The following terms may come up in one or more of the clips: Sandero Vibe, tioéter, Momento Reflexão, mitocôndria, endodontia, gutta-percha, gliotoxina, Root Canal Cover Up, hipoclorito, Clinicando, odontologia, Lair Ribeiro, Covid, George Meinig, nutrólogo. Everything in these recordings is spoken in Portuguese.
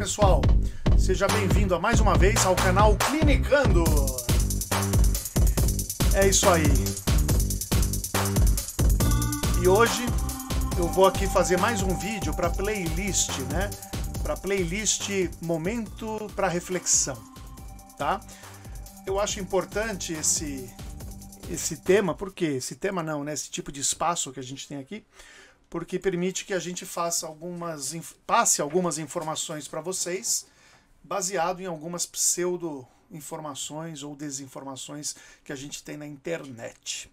pessoal? Seja bem-vindo a mais uma vez ao canal Clinicando. É isso aí. E hoje eu vou aqui fazer mais um vídeo para playlist, né? Para playlist Momento para Reflexão, tá? Eu acho importante esse tema, porque esse tema não, né? Esse tipo de espaço que a gente tem aqui, porque permite que a gente faça passe algumas informações para vocês, baseado em algumas pseudo-informações ou desinformações que a gente tem na internet.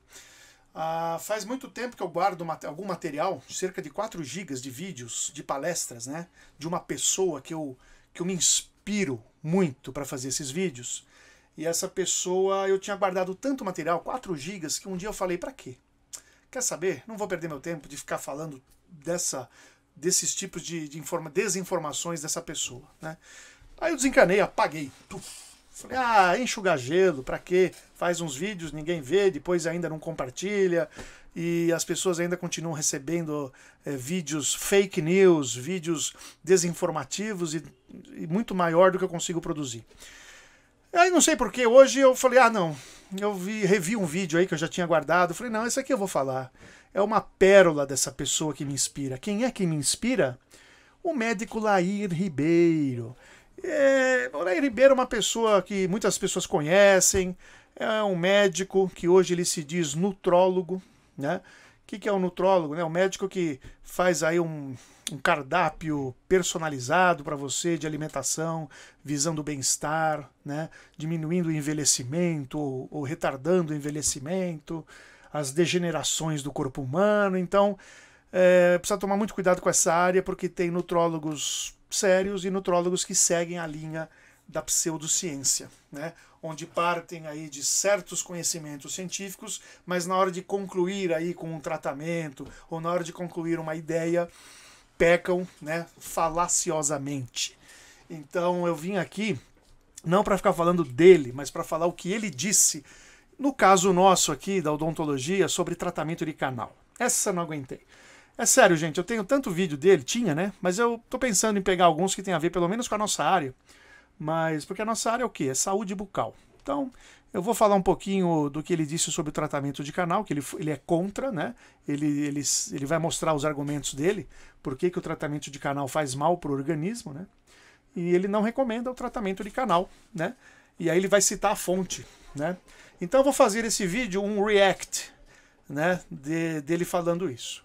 Faz muito tempo que eu guardo algum material, cerca de 4 GB de vídeos, de palestras, né? De uma pessoa que eu me inspiro muito para fazer esses vídeos. E essa pessoa, eu tinha guardado tanto material, 4 GB, que um dia eu falei, pra quê? Quer saber? Não vou perder meu tempo de ficar falando desses tipos de desinformações dessa pessoa, né? Aí eu desencanei, apaguei. Tuf. Falei, enxugar gelo, pra quê? Faz uns vídeos, ninguém vê, depois ainda não compartilha, e as pessoas ainda continuam recebendo vídeos fake news, vídeos desinformativos e muito maior do que eu consigo produzir. Aí não sei porquê, hoje eu falei, não, eu revi um vídeo aí que eu já tinha guardado, falei, não, esse aqui eu vou falar. É uma pérola dessa pessoa que me inspira. Quem é que me inspira? O médico Lair Ribeiro. O Lair Ribeiro é uma pessoa que muitas pessoas conhecem, é um médico que hoje ele se diz nutrólogo, né? O que é um nutrólogo? É um médico que faz aí um cardápio personalizado para você de alimentação, visando o bem-estar, né? Diminuindo o envelhecimento ou retardando o envelhecimento, as degenerações do corpo humano. Então, precisa tomar muito cuidado com essa área, porque tem nutrólogos sérios e nutrólogos que seguem a linha da pseudociência, né? Onde partem aí de certos conhecimentos científicos, mas na hora de concluir aí com um tratamento ou na hora de concluir uma ideia, pecam, né, falaciosamente. Então eu vim aqui não para ficar falando dele, mas para falar o que ele disse, no caso nosso aqui da odontologia, sobre tratamento de canal. Essa eu não aguentei. É sério, gente, eu tenho tanto vídeo dele, tinha, né? Mas eu tô pensando em pegar alguns que tem a ver pelo menos com a nossa área. Mas porque a nossa área é o quê? É saúde bucal. Então, eu vou falar um pouquinho do que ele disse sobre o tratamento de canal, que ele é contra, né? Ele vai mostrar os argumentos dele, por que o tratamento de canal faz mal para o organismo, né? E ele não recomenda o tratamento de canal, né? E aí ele vai citar a fonte, né? Então eu vou fazer esse vídeo um react, né? Dele falando isso.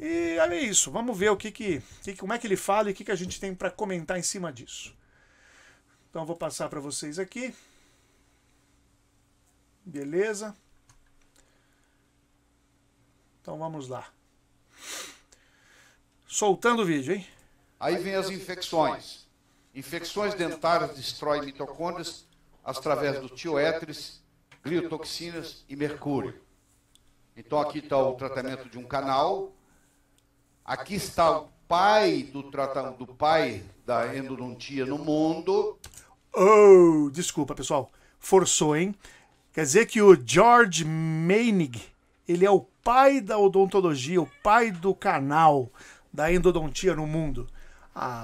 E é isso, vamos ver como é que ele fala e o que a gente tem para comentar em cima disso. Então eu vou passar para vocês aqui. Beleza? Então vamos lá. Soltando o vídeo, hein? Aí vem as infecções. Infecções dentárias destroem mitocôndrias através do tioéteres, gliotoxinas e mercúrio. Então aqui está o tratamento de um canal. Aqui está o pai da endodontia no mundo. Oh, desculpa, pessoal. Forçou, hein? Quer dizer que o George Meinig, ele é o pai da odontologia, o pai do canal da endodontia no mundo.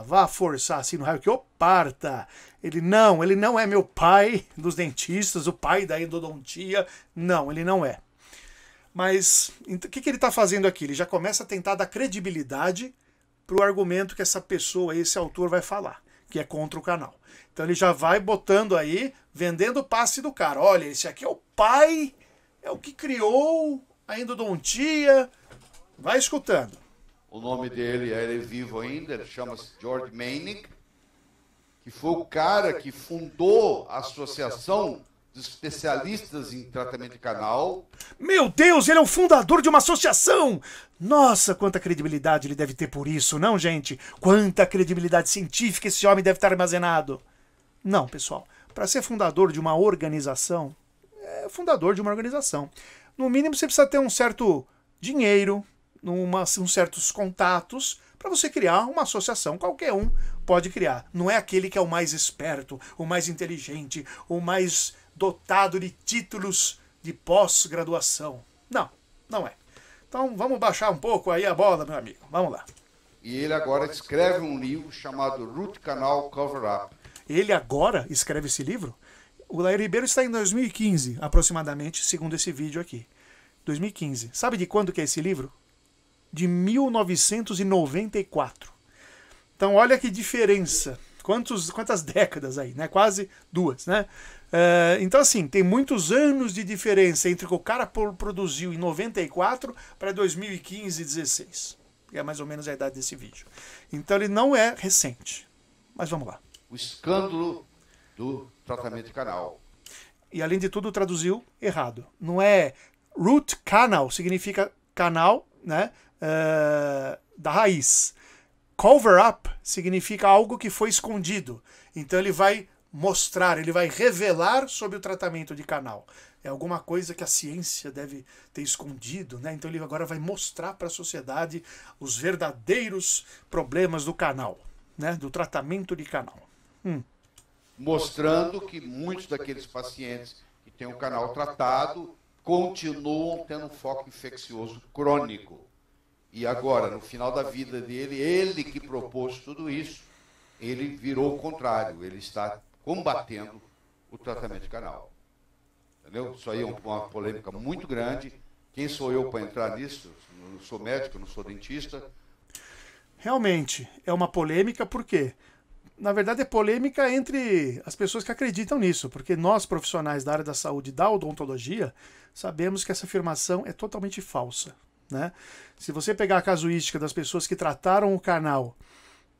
Vá forçar assim no raio que eu parta. Ele não é meu pai dos dentistas, o pai da endodontia. Não, ele não é. Mas então, o que ele está fazendo aqui? Ele já começa a tentar dar credibilidade para o argumento que essa pessoa, esse autor, vai falar, que é contra o canal. Então ele já vai botando aí, vendendo o passe do cara. Olha, esse aqui é o pai, é o que criou a endodontia. Vai escutando. O nome dele, ele é vivo ainda, ele chama-se George Meinig, que foi o cara que fundou a associação especialistas em tratamento de canal. Meu Deus, ele é o fundador de uma associação! Nossa, quanta credibilidade ele deve ter por isso, não, gente? Quanta credibilidade científica esse homem deve estar armazenado! Não, pessoal, para ser fundador de uma organização, é fundador de uma organização. No mínimo, você precisa ter um certo dinheiro, uns certos contatos, para você criar uma associação. Qualquer um pode criar. Não é aquele que é o mais esperto, o mais inteligente, o mais dotado de títulos de pós-graduação. Não, não é. Então vamos baixar um pouco aí a bola, meu amigo. Vamos lá. e ele agora escreve um livro chamado Root Canal Cover Up. Ele agora escreve esse livro? O Lair Ribeiro está em 2015, aproximadamente, segundo esse vídeo aqui. 2015. Sabe de quando que é esse livro? De 1994. Então olha que diferença. Quantas décadas aí, né? Quase duas, né? Então assim, tem muitos anos de diferença entre o que o cara produziu em 94 para 2015 e 2016. É mais ou menos a idade desse vídeo. Então ele não é recente. Mas vamos lá. O escândalo do tratamento canal. E além de tudo traduziu errado. Não é root canal, significa canal, né? Da raiz. Cover up significa algo que foi escondido. Então ele vai mostrar, ele vai revelar sobre o tratamento de canal. É alguma coisa que a ciência deve ter escondido, né? Então ele agora vai mostrar para a sociedade os verdadeiros problemas do canal, né? Do tratamento de canal. Mostrando que muitos daqueles pacientes que têm o canal tratado continuam tendo um foco infeccioso crônico. E agora, no final da vida dele, ele que propôs tudo isso, ele virou o contrário. Ele está combatendo o tratamento de canal. Entendeu? Isso aí é uma polêmica muito grande. Quem sou eu para entrar nisso? Não sou médico, não sou dentista. Realmente, é uma polêmica porque, na verdade, é polêmica entre as pessoas que acreditam nisso. Porque nós, profissionais da área da saúde e da odontologia, sabemos que essa afirmação é totalmente falsa. Né? Se você pegar a casuística das pessoas que trataram o canal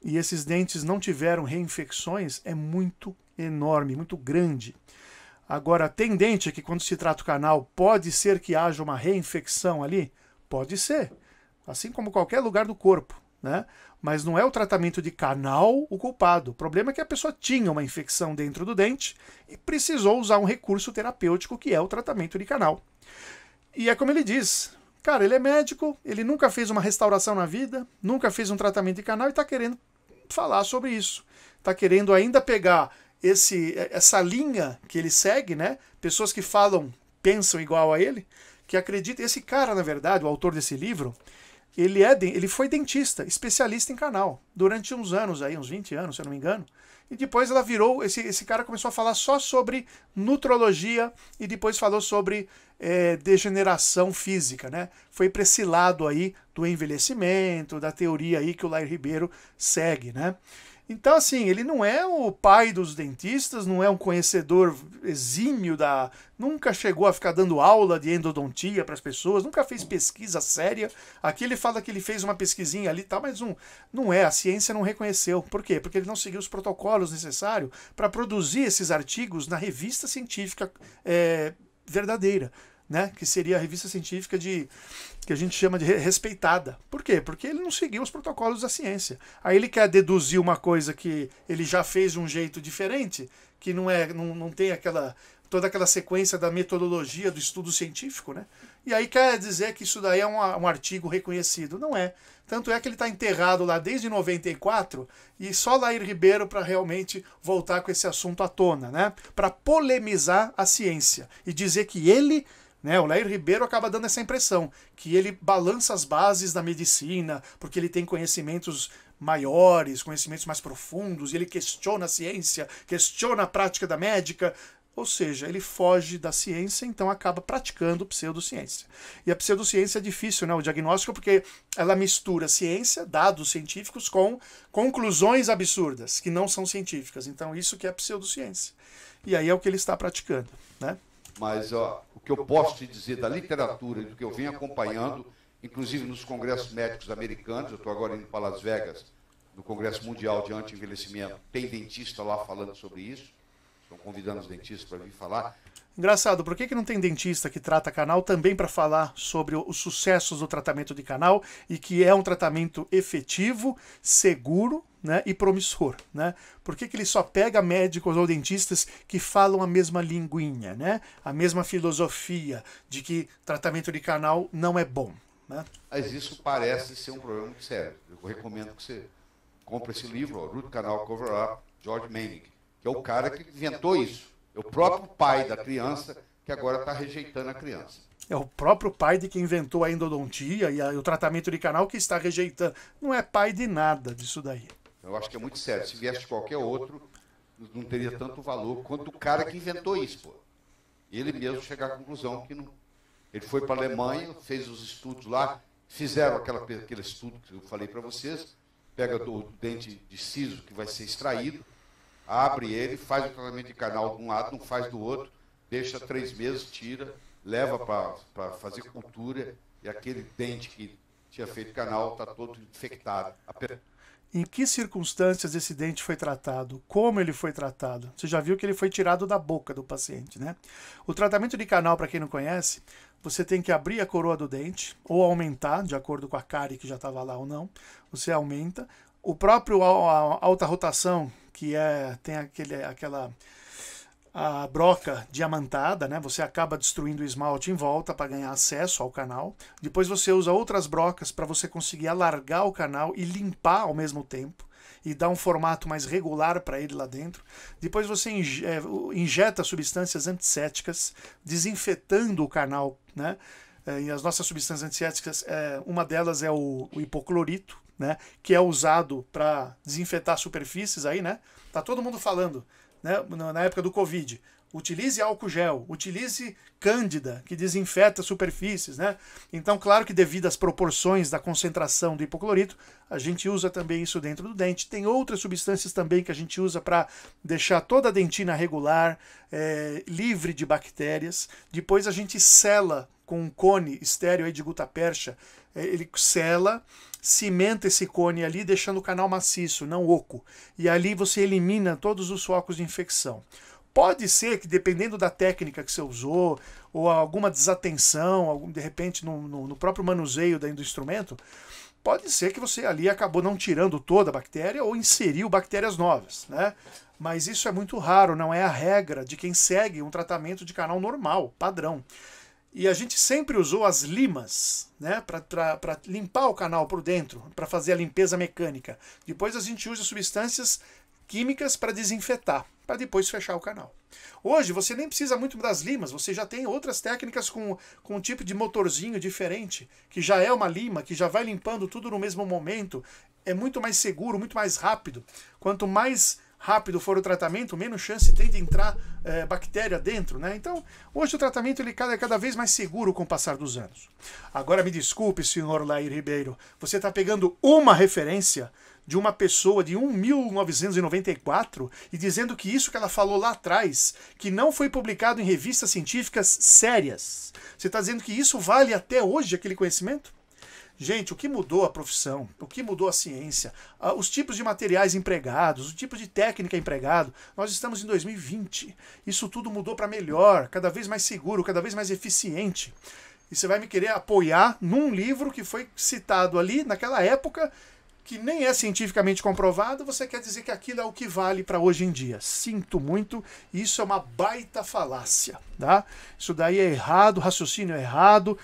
e esses dentes não tiveram reinfecções, é muito enorme, muito grande. Agora, tem dente que quando se trata o canal, pode ser que haja uma reinfecção ali? Pode ser, assim como qualquer lugar do corpo, né? Mas não é o tratamento de canal o culpado. O problema é que a pessoa tinha uma infecção dentro do dente e precisou usar um recurso terapêutico que é o tratamento de canal. E é como ele diz... Cara, ele é médico, ele nunca fez uma restauração na vida, nunca fez um tratamento de canal e está querendo falar sobre isso. Está querendo ainda pegar essa linha que ele segue, né? Pessoas que falam, pensam igual a ele, que acreditam. Esse cara, na verdade, o autor desse livro, ele foi dentista, especialista em canal, durante uns anos aí, uns 20 anos, se eu não me engano. E depois ela virou, esse cara começou a falar só sobre nutrologia e depois falou sobre degeneração física, né? Foi para esse lado aí do envelhecimento, da teoria aí que o Lair Ribeiro segue, né? Então, assim, ele não é o pai dos dentistas, não é um conhecedor exímio da... Nunca chegou a ficar dando aula de endodontia para as pessoas, nunca fez pesquisa séria. Aqui ele fala que ele fez uma pesquisinha ali e tal, mas não é, a ciência não reconheceu. Por quê? Porque ele não seguiu os protocolos necessários para produzir esses artigos na revista científica verdadeira, né? Que seria a revista científica que a gente chama de respeitada. Por quê? Porque ele não seguiu os protocolos da ciência. Aí ele quer deduzir uma coisa que ele já fez de um jeito diferente, que não tem toda aquela sequência da metodologia do estudo científico, né? E aí quer dizer que isso daí é um artigo reconhecido. Não é. Tanto é que ele está enterrado lá desde 94 e só Lair Ribeiro para realmente voltar com esse assunto à tona, né? Para polemizar a ciência e dizer que ele... Né, o Lair Ribeiro acaba dando essa impressão, que ele balança as bases da medicina, porque ele tem conhecimentos maiores, conhecimentos mais profundos, e ele questiona a ciência, questiona a prática da médica, ou seja, ele foge da ciência, então acaba praticando pseudociência. E a pseudociência é difícil, né, o diagnóstico, porque ela mistura ciência, dados científicos, com conclusões absurdas, que não são científicas. Então isso que é pseudociência. E aí é o que ele está praticando, né? Mas ó, o que eu posso te dizer da literatura e do que eu venho acompanhando, inclusive nos congressos médicos americanos, eu estou agora indo para Las Vegas, no Congresso Mundial de Anti-Envelhecimento, tem dentista lá falando sobre isso, estão convidando os dentistas para vir falar. Engraçado, por que não tem dentista que trata canal também para falar sobre os sucessos do tratamento de canal e que é um tratamento efetivo, seguro, né, e promissor, né? Por que ele só pega médicos ou dentistas que falam a mesma linguinha, né? A mesma filosofia de que tratamento de canal não é bom, né? Mas isso parece ser um problema muito sério. Eu recomendo que você compre esse livro, Root Canal Cover Up, George Meinig, que é o cara que inventou isso. É o próprio pai da criança que agora está rejeitando a criança. É o próprio pai de quem inventou a endodontia e o tratamento de canal que está rejeitando. Não é pai de nada disso daí. Eu acho que é muito sério. Se viesse qualquer outro, não teria tanto valor quanto o cara que inventou isso, pô. Ele mesmo chega à conclusão que não. Ele foi para a Alemanha, fez os estudos lá, fizeram aquele estudo que eu falei para vocês, pega do dente de siso que vai ser extraído, abre ele, faz o tratamento de canal de um lado, não faz do outro, deixa 3 meses, tira, leva para fazer cultura, e aquele dente que tinha feito canal está todo infectado. Em que circunstâncias esse dente foi tratado? Como ele foi tratado? Você já viu que ele foi tirado da boca do paciente, né? O tratamento de canal, para quem não conhece, você tem que abrir a coroa do dente, ou aumentar, de acordo com a cárie que já estava lá ou não, você aumenta. O próprio alta rotação, que é, tem aquela broca diamantada, né? Você acaba destruindo o esmalte em volta para ganhar acesso ao canal. Depois você usa outras brocas para você conseguir alargar o canal e limpar ao mesmo tempo e dar um formato mais regular para ele lá dentro. Depois você injeta substâncias antisséticas, desinfetando o canal, né? E as nossas substâncias antisséticas, uma delas é o hipoclorito, né? Que é usado para desinfetar superfícies aí, né? Tá todo mundo falando, né, na época do Covid, utilize álcool gel, utilize cândida, que desinfeta superfícies, né? Então, claro que devido às proporções da concentração do hipoclorito, a gente usa também isso dentro do dente. Tem outras substâncias também que a gente usa para deixar toda a dentina regular, livre de bactérias. Depois a gente sela com um cone estéreo aí de gutta-percha, ele sela, cimenta esse cone ali, deixando o canal maciço, não oco. E ali você elimina todos os focos de infecção. Pode ser que, dependendo da técnica que você usou, ou alguma desatenção, de repente no próprio manuseio do instrumento, pode ser que você ali acabou não tirando toda a bactéria ou inseriu bactérias novas, né? Mas isso é muito raro, não é a regra de quem segue um tratamento de canal normal, padrão. E a gente sempre usou as limas, né, para limpar o canal por dentro, para fazer a limpeza mecânica. Depois a gente usa substâncias químicas para desinfetar, para depois fechar o canal. Hoje você nem precisa muito das limas, você já tem outras técnicas com um tipo de motorzinho diferente, que já é uma lima, que já vai limpando tudo no mesmo momento. É muito mais seguro, muito mais rápido. Quanto mais rápido for o tratamento, menos chance tem de entrar bactéria dentro, né? Então, hoje o tratamento ele é cada vez mais seguro com o passar dos anos. Agora me desculpe, senhor Lair Ribeiro, você está pegando uma referência de uma pessoa de 1994 e dizendo que isso que ela falou lá atrás, que não foi publicado em revistas científicas sérias. Você está dizendo que isso vale até hoje, aquele conhecimento? Gente, o que mudou a profissão? O que mudou a ciência? Os tipos de materiais empregados, o tipo de técnica empregado. Nós estamos em 2020. Isso tudo mudou para melhor, cada vez mais seguro, cada vez mais eficiente. E você vai me querer apoiar num livro que foi citado ali naquela época, que nem é cientificamente comprovado, você quer dizer que aquilo é o que vale para hoje em dia. Sinto muito, isso é uma baita falácia, tá? Isso daí é errado, o raciocínio é errado,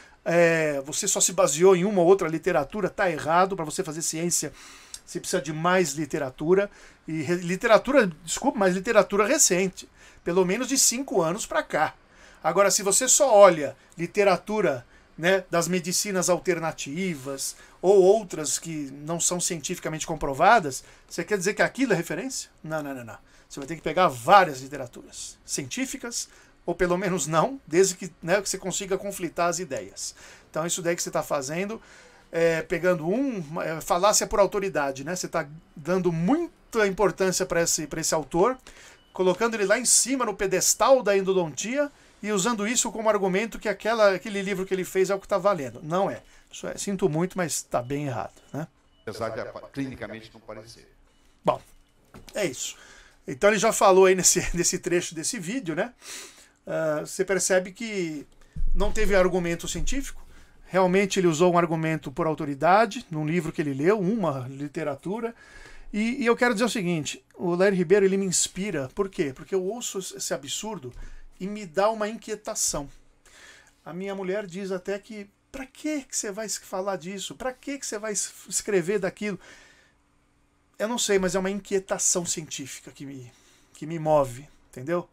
você só se baseou em uma ou outra literatura, tá errado. Para você fazer ciência, você precisa de mais literatura, e literatura, desculpa, mas literatura recente, pelo menos de 5 anos para cá. Agora, se você só olha literatura, né, das medicinas alternativas ou outras que não são cientificamente comprovadas, você quer dizer que aquilo é referência? Não, não, não, não. Você vai ter que pegar várias literaturas científicas, ou pelo menos não, desde que, né, que você consiga conflitar as ideias. Então isso daí que você está fazendo, pegando falácia por autoridade, né? Você está dando muita importância para esse autor, colocando ele lá em cima no pedestal da endodontia, e usando isso como argumento que aquele livro que ele fez é o que está valendo. Não é. Isso é. Sinto muito, mas está bem errado, né? Apesar de clinicamente não parecer. Bom, é isso. Então ele já falou aí nesse trecho desse vídeo, né? Você percebe que não teve argumento científico. Realmente ele usou um argumento por autoridade, num livro que ele leu, uma literatura. E eu quero dizer o seguinte, o Lair Ribeiro ele me inspira. Por quê? Porque eu ouço esse absurdo e me dá uma inquietação. A minha mulher diz até que, pra que você vai falar disso? Pra que você vai escrever daquilo? Eu não sei, mas é uma inquietação científica que me move, entendeu?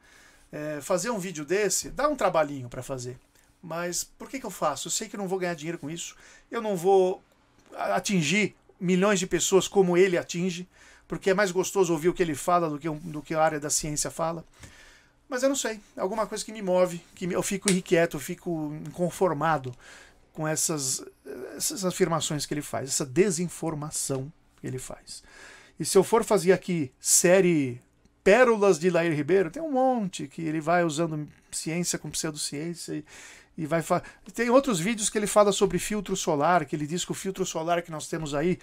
fazer um vídeo desse dá um trabalhinho para fazer. Mas por que que eu faço? Eu sei que eu não vou ganhar dinheiro com isso. Eu não vou atingir milhões de pessoas como ele atinge, porque é mais gostoso ouvir o que ele fala do que a área da ciência fala. Mas eu não sei, é alguma coisa que me move, que eu fico inquieto, eu fico inconformado com essas afirmações que ele faz, essa desinformação que ele faz. E se eu for fazer aqui série Pérolas de Lair Ribeiro, tem um monte que ele vai usando ciência com pseudociência e vai falar. Tem outros vídeos que ele fala sobre filtro solar, que ele diz que o filtro solar que nós temos aí,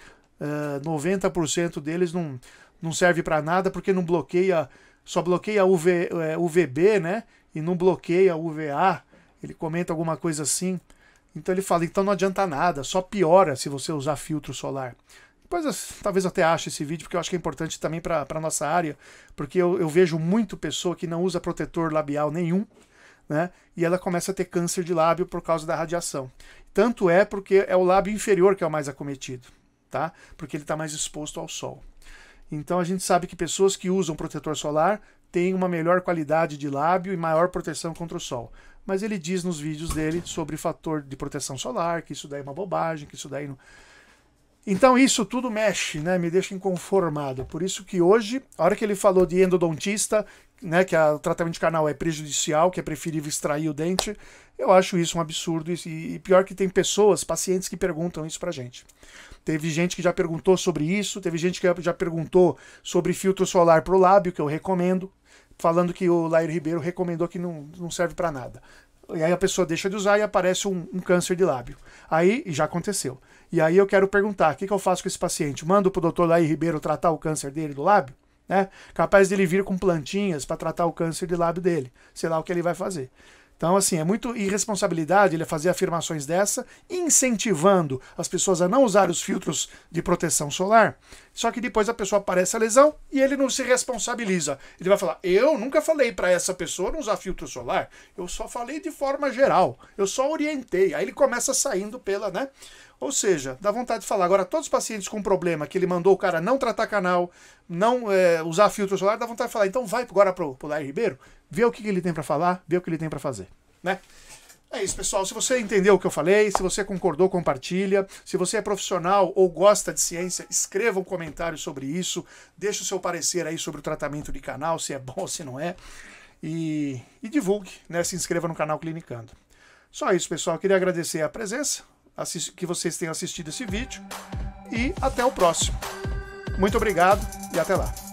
90% deles não serve para nada porque não bloqueia, só bloqueia UVB, né? E não bloqueia UVA. Ele comenta alguma coisa assim. Então ele fala, então não adianta nada, só piora se você usar filtro solar. Depois talvez até ache esse vídeo, porque eu acho que é importante também para a nossa área, porque eu vejo muito pessoa que não usa protetor labial nenhum, né? E ela começa a ter câncer de lábio por causa da radiação. Tanto é porque é o lábio inferior que é o mais acometido, tá? Porque ele está mais exposto ao sol. Então a gente sabe que pessoas que usam protetor solar têm uma melhor qualidade de lábio e maior proteção contra o sol. Mas ele diz nos vídeos dele sobre fator de proteção solar, que isso daí é uma bobagem, que isso daí não... Então isso tudo mexe, né? Me deixa inconformado. Por isso que hoje, a hora que ele falou de endodontista, né, que o tratamento de canal é prejudicial, que é preferível extrair o dente, eu acho isso um absurdo. E pior que tem pessoas, pacientes, que perguntam isso pra gente. Teve gente que já perguntou sobre isso, teve gente que já perguntou sobre filtro solar pro lábio, que eu recomendo, falando que o Lair Ribeiro recomendou que não serve pra nada. E aí a pessoa deixa de usar e aparece um câncer de lábio. Aí já aconteceu. E aí eu quero perguntar, o que eu faço com esse paciente? Mando pro doutor Lair Ribeiro tratar o câncer dele do lábio? Né? Capaz dele vir com plantinhas para tratar o câncer de lábio dele. Sei lá o que ele vai fazer. Então, assim, é muito irresponsabilidade ele fazer afirmações dessa, incentivando as pessoas a não usar os filtros de proteção solar. Só que depois a pessoa aparece a lesão e ele não se responsabiliza. Ele vai falar, eu nunca falei para essa pessoa não usar filtro solar. Eu só falei de forma geral. Eu só orientei. Aí ele começa saindo pela, né? Ou seja, dá vontade de falar. Agora, todos os pacientes com problema que ele mandou o cara não tratar canal, não usar filtro solar, dá vontade de falar. Então vai agora pro Lair Ribeiro, vê o que ele tem para falar, vê o que ele tem para fazer, né? É isso, pessoal. Se você entendeu o que eu falei, se você concordou, compartilha. Se você é profissional ou gosta de ciência, escreva um comentário sobre isso. Deixa o seu parecer aí sobre o tratamento de canal, se é bom ou se não é. E divulgue, né? Se inscreva no canal Clinicando. Só isso, pessoal. Eu queria agradecer a presença, que vocês tenham assistido esse vídeo. E até o próximo. Muito obrigado e até lá.